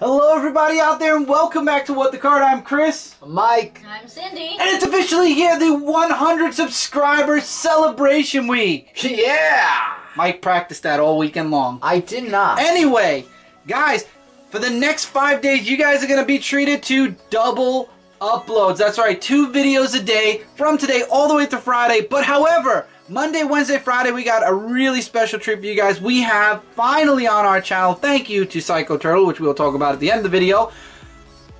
Hello everybody out there and welcome back to What The Card. I'm Chris. I'm Mike. And I'm Cindy. And it's officially here, the 100 subscriber celebration week. Yeah! Mike practiced that all weekend long. I did not. Anyway, guys, for the next 5 days, you guys are going to be treated to double uploads. That's right, 2 videos a day from today all the way through Friday. But however, Monday, Wednesday, Friday, we got a really special treat for you guys. We have finally on our channel, thank you to Psycho Turtle, which we'll talk about at the end of the video,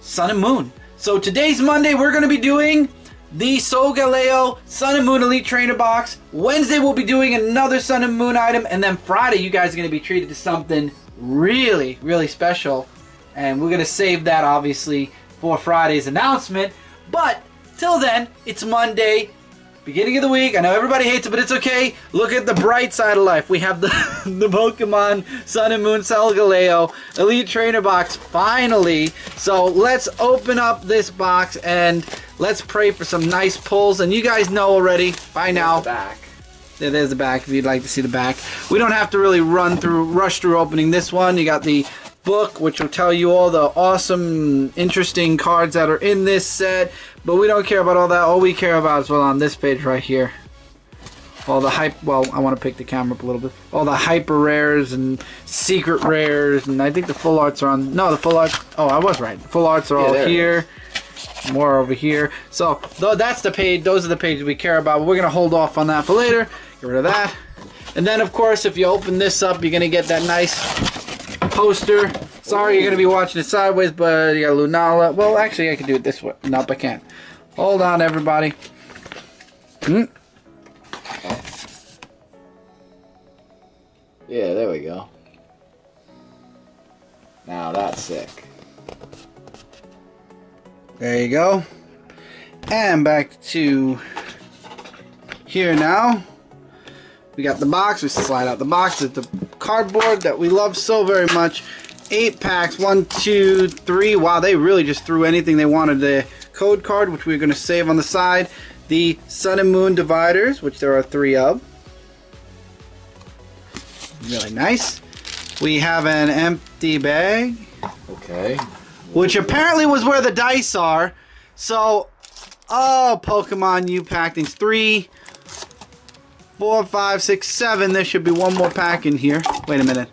Sun and Moon. So today's Monday, we're going to be doing the Solgaleo Sun and Moon Elite Trainer Box. Wednesday, we'll be doing another Sun and Moon item. And then Friday, you guys are going to be treated to something really, really special. And we're going to save that, obviously, for Friday's announcement. But till then, it's Monday, beginning of the week. I know everybody hates it, but it's okay. Look at the bright side of life. We have the Pokemon Sun and Moon Solgaleo Elite Trainer Box finally. So let's open up this box and let's pray for some nice pulls. And you guys know already by now. Yeah, there's the back if you'd like to see the back. We don't have to really rush through opening this one. You got the book, which will tell you all the awesome, interesting cards that are in this set, but we don't care about all that. All we care about is, well, on this page right here, all the hype, well, I want to pick the camera up a little bit, all the hyper rares and secret rares, and I think the full arts are on, no, the full arts, oh, I was right, the full arts are all here, more over here, so that's the page, those are the pages we care about, but we're going to hold off on that for later, get rid of that, and then, of course, if you open this up, you're going to get that nice poster. Sorry, you're going to be watching it sideways, but you got Lunala. Well, actually, I can do it this way. Nope, I can't. Hold on, everybody. Yeah, there we go. Now that's sick. There you go. And back to here now. We got the box. We slide out the box. It's the cardboard that we love so very much. 8 packs. 1, 2, 3. Wow, they really just threw anything they wanted. The code card, which we're going to save on the side. The Sun and Moon dividers, which there are 3 of. Really nice. We have an empty bag. Okay. Which apparently was where the dice are. So, oh, Pokemon, you packed these 3, 4, 5, 6, 7. There should be one more pack in here. Wait a minute.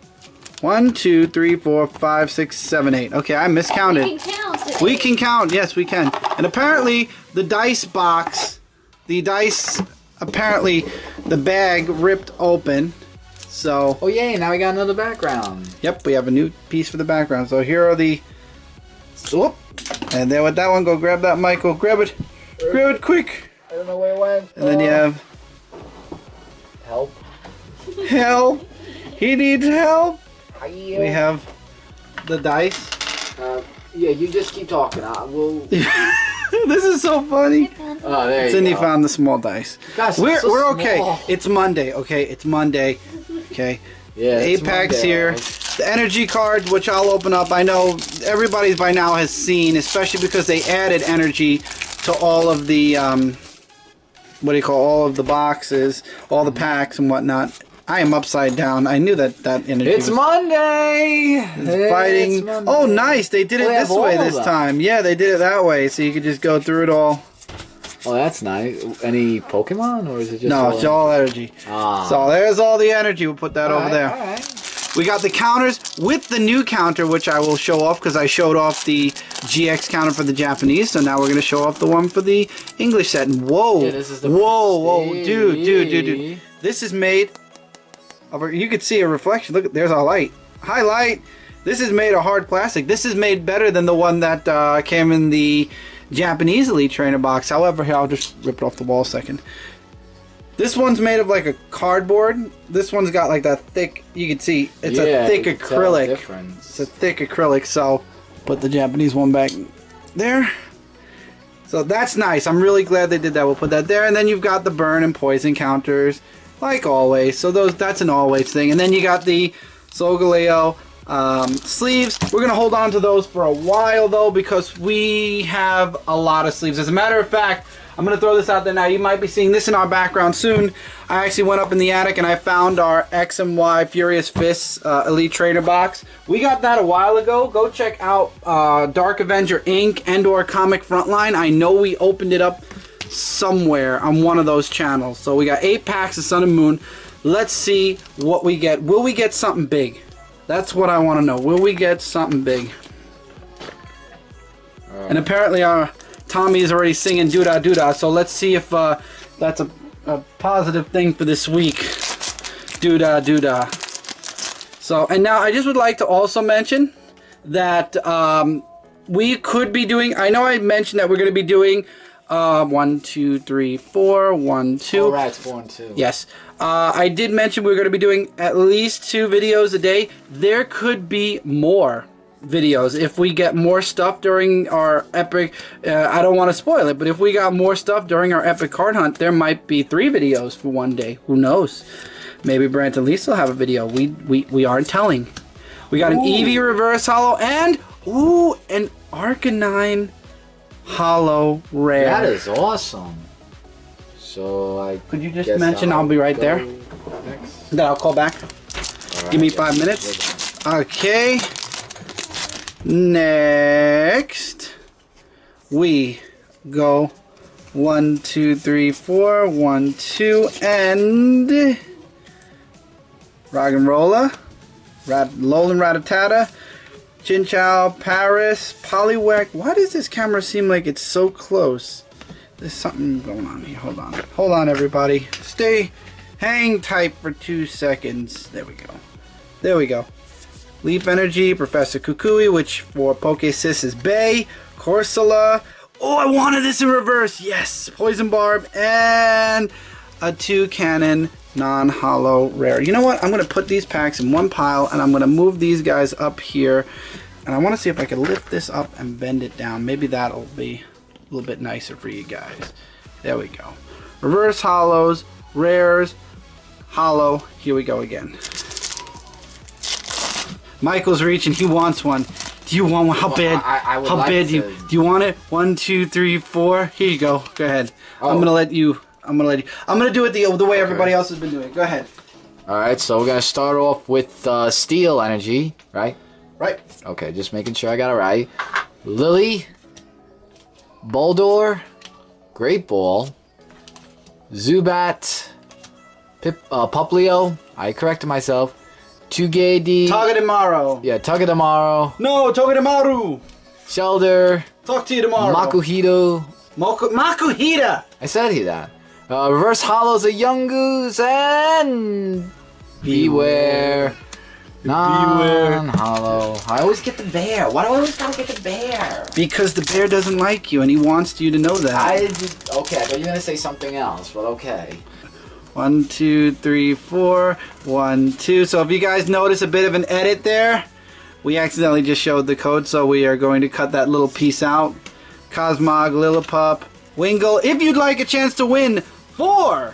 1, 2, 3, 4, 5, 6, 7, 8. Okay, I miscounted. We can count it. We can count. Yes, we can. And apparently, the dice box, the dice, apparently, the bag ripped open. So. Oh, yay. Now we got another background. Yep, we have a new piece for the background. So here are the. Whoop. And there with that one, go grab that, Michael. Grab it. Grab it quick. I don't know where it went. And then you have. Help. Help. He needs help. We have the dice. Yeah, you just keep talking. I will. This is so funny. Oh, there you Cindy go. Found the small dice. Gosh, we're okay. Small. It's Monday. Okay, it's Monday. Okay. Yeah. 8 packs here. The energy cards, which I'll open up. I know everybody's by now has seen, especially because they added energy to all of the. What do you call all of the boxes, all the packs and whatnot. I am upside down. I knew that energy. It's Monday! It's fighting. Monday. Oh, nice. They did it this way this time. Yeah, they did it that way, so you could just go through it all. Oh, that's nice. Any Pokemon, or is it just no, it's all energy. Ah. So there's all the energy. We'll put that all over there. All right. We got the counters with the new counter, which I will show off because I showed off the GX counter for the Japanese, so now we're going to show off the one for the English set. And whoa, yeah, this is the whoa, dude. This is made of a, you could see a reflection. Look, there's a light. Highlight. This is made of hard plastic. This is made better than the one that came in the Japanese Elite Trainer box. However, here, I'll just rip it off the wall a second. This one's made of like a cardboard. This one's got like that thick, you can see, it's a thick acrylic. It's a thick acrylic, so put the Japanese one back there. So that's nice. I'm really glad they did that. We'll put that there. And then you've got the burn and poison counters, like always. So those, that's an always thing. And then you got the Solgaleo sleeves. We're going to hold on to those for a while, though, because we have a lot of sleeves. As a matter of fact, I'm gonna throw this out there now. You might be seeing this in our background soon. I actually went up in the attic and I found our X and Y Furious Fists Elite Trainer Box. We got that a while ago. Go check out Dark Avenger Inc. and or Comic Frontline. I know we opened it up somewhere on one of those channels. So we got 8 packs of Sun and Moon. Let's see what we get. Will we get something big? That's what I want to know. Will we get something big? And apparently our Tommy is already singing doodah doodah, so let's see if that's a positive thing for this week. Doodah doodah. So, and now I just would like to also mention that we could be doing, I know I mentioned that we're going to be doing 1, 2, 3, 4, 1, 2. All right, 4 and 2. Yes. I did mention we were going to be doing at least 2 videos a day. There could be more videos if we get more stuff during our epic I don't want to spoil it, but if we got more stuff during our epic card hunt, there might be 3 videos for one day. Who knows? Maybe Brant and Lisa will have a video. We aren't telling. We got an Eevee reverse holo and an Arcanine holo rare. That is awesome. So I could you just mention I'll be right there. Next. Then I'll call back. Right, give me 5 minutes. Okay. Next, we go 1, 2, 3, 4, 1, 2, and rock and roller, Lolan Rattata, Chinchou, Paras, Poliwag. Why does this camera seem like it's so close? There's something going on here. Hold on, hold on, everybody. Stay, hang tight for 2 seconds. There we go. There we go. Leap Energy, Professor Kukui, which for PokeSys is Bay, Corsola. Oh, I wanted this in reverse. Yes, Poison Barb and a 2-cannon non-hollow rare. You know what? I'm going to put these packs in one pile and I'm going to move these guys up here. And I want to see if I can lift this up and bend it down. Maybe that'll be a little bit nicer for you guys. There we go. Reverse hollows, rares, hollow. Here we go again. Michael's reaching. He wants one. Do you want one? How bad? How bad do you? Do you want it? 1, 2, 3, 4. Here you go. Go ahead. Oh. I'm gonna let you. I'm gonna do it the way everybody else has been doing it. Go ahead. All right. So we're gonna start off with Steel Energy, right? Right. Okay. Just making sure I got it right. Lily, Baldor, Great Ball, Zubat, Popplio. I corrected myself. Tugade. Togedemaru. Yeah, Togedemaru. No, Togedemaru. Shelder. Talk to you tomorrow. Makuhita. Makuhita. I said that. Reverse hollows of Young Goose and Beware. Non-hollow. I always get the bear. Why do I always gotta get the bear? Because the bear doesn't like you and he wants you to know that. Okay, I thought you were gonna say something else, but okay. 1, 2, 3, 4, 1, 2. So if you guys notice a bit of an edit there, we accidentally just showed the code, so we are going to cut that little piece out. Cosmog, Lillipup, Wingle. If you'd like a chance to win 4,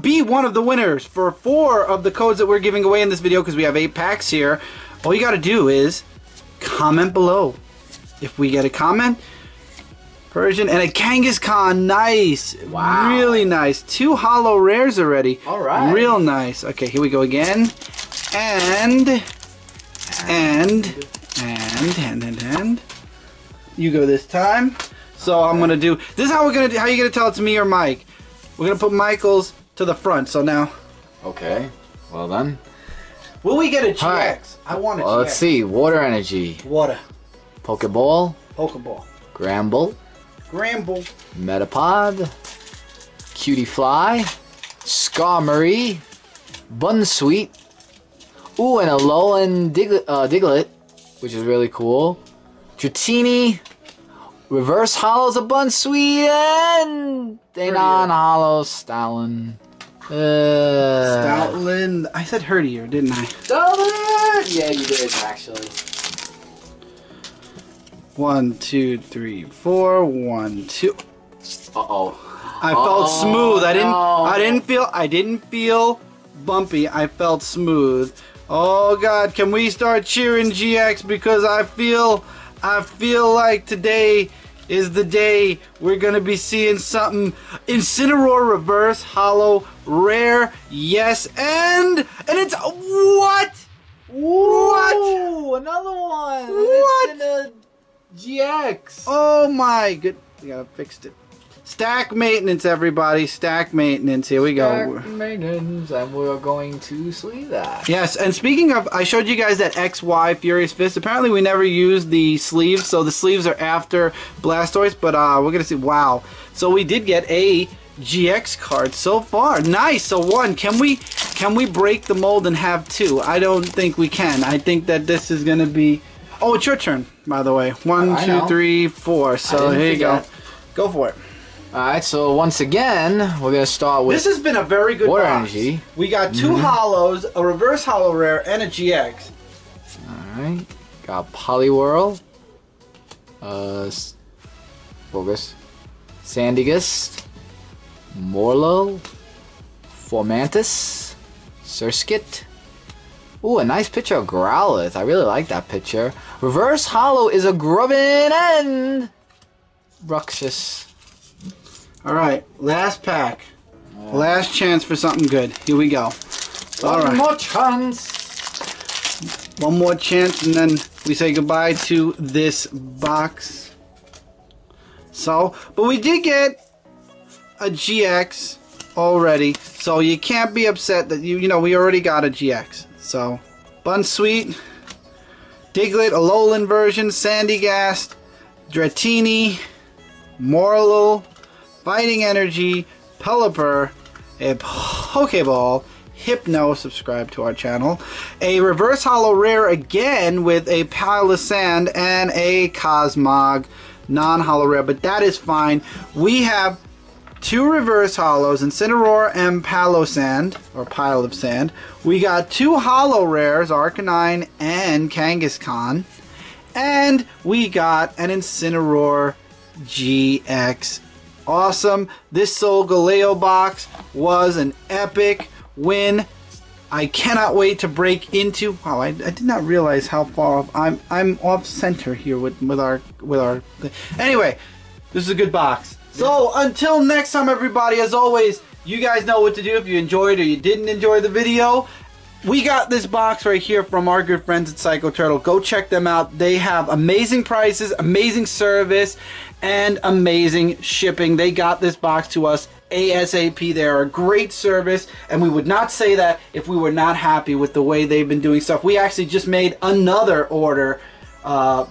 be one of the winners for 4 of the codes that we're giving away in this video, because we have 8 packs here, all you got to do is comment below. If we get a comment, Persian and a Kangaskhan, nice. Wow. Really nice. 2 hollow rares already. All right. Real nice. Okay, here we go again. And you go this time. So all right. I'm going to do, this is how we're going to, how you going to tell it's me or Mike. We're going to put Michael's to the front, so now. Okay, well then. Will we get a GX? Right. I want a GX. Let's see, Water Energy. Water. Pokeball. Pokeball. Gramble. Gramble. Metapod. Cutie Fly. Scarmory. Bunsweet. Ooh, and a Alolan Diglett, which is really cool. Dratini. Reverse hollows of Bunsweet. And non-hollow Stalin. Stalin. I said Herdier, didn't I? Stalin! Yeah, you did, actually. 1, 2, 3, 4, 1, 2. I felt smooth. I didn't feel bumpy. I felt smooth. Oh God, can we start cheering GX, because I feel like today is the day we're going to be seeing something. Incineroar reverse holo rare. Yes, and it's what? What? Ooh, another one. What? It's in a GX. Oh my good. Yeah, I fixed it. Stack maintenance, everybody. Stack maintenance. Here we go. Stack maintenance, and we're going to see that. Yes, and speaking of, I showed you guys that XY Furious Fist. Apparently, we never used the sleeves, so the sleeves are after Blastoise, but we're going to see. Wow. So we did get a GX card so far. Nice. So one. Can we break the mold and have two? I don't think we can. I think that this is going to be... Oh, it's your turn, by the way. One, two, three, four. So here you go. Go for it. Alright, so once again, we're going to start with... This has been a very good Water box. Energy. We got two holos, a reverse holo rare, and a GX. Alright, got Poliwhirl, Bogus, Sandygast, Morlo, Formantis, Surskit. Ooh, a nice picture of Growlithe. I really like that picture. Reverse holo is a Grubbin and Ruxus. Alright, last pack. Oh. Last chance for something good. Here we go. All right. One more chance. One more chance, and then we say goodbye to this box. So, but we did get a GX already, so you can't be upset that, you know, we already got a GX. So, Bunsweet, Diglett, Alolan version, Sandygast, Dratini, Morlo, Fighting Energy, Pelipper, a Pokeball, Hypno, subscribe to our channel, a reverse holo rare again with a Palisand, and a Cosmog non-holo rare, but that is fine. We have two reverse holos, Incineroar and Palisand, or Pile of Sand. We got two holo rares, Arcanine and Kangaskhan, and we got an Incineroar GX. Awesome. This Solgaleo box was an epic win. I cannot wait to break into... Wow, I did not realize how far off. I'm off center here with our... Anyway, this is a good box. So, until next time, everybody, as always, you guys know what to do if you enjoyed or you didn't enjoy the video. We got this box right here from our good friends at Psycho Turtle. Go check them out. They have amazing prices, amazing service, and amazing shipping. They got this box to us ASAP. They are a great service, and we would not say that if we were not happy with the way they've been doing stuff. We actually just made another order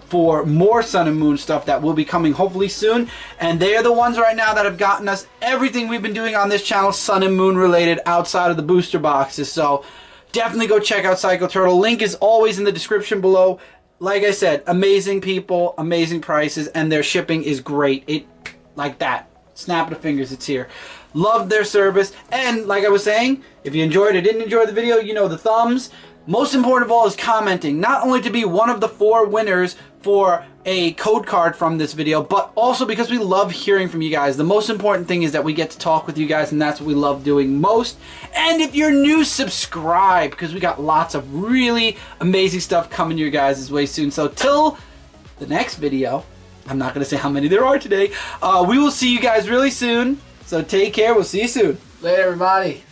for more Sun and Moon stuff that will be coming hopefully soon, and they are the ones right now that have gotten us everything we've been doing on this channel Sun and Moon related outside of the booster boxes. So definitely go check out Psycho Turtle. Link is always in the description below. Like I said, amazing people, amazing prices, and their shipping is great. It, like that. Snap of the fingers, it's here. Love their service. And like I was saying, if you enjoyed or didn't enjoy the video, you know the thumbs. Most important of all is commenting. Not only to be one of the four winners for a code card from this video, but also because we love hearing from you guys. The most important thing is that we get to talk with you guys, and that's what we love doing most. And if you're new, subscribe, because we got lots of really amazing stuff coming your guys' way soon. So till the next video, I'm not going to say how many there are today, we will see you guys really soon. So take care, we'll see you soon. Later, everybody.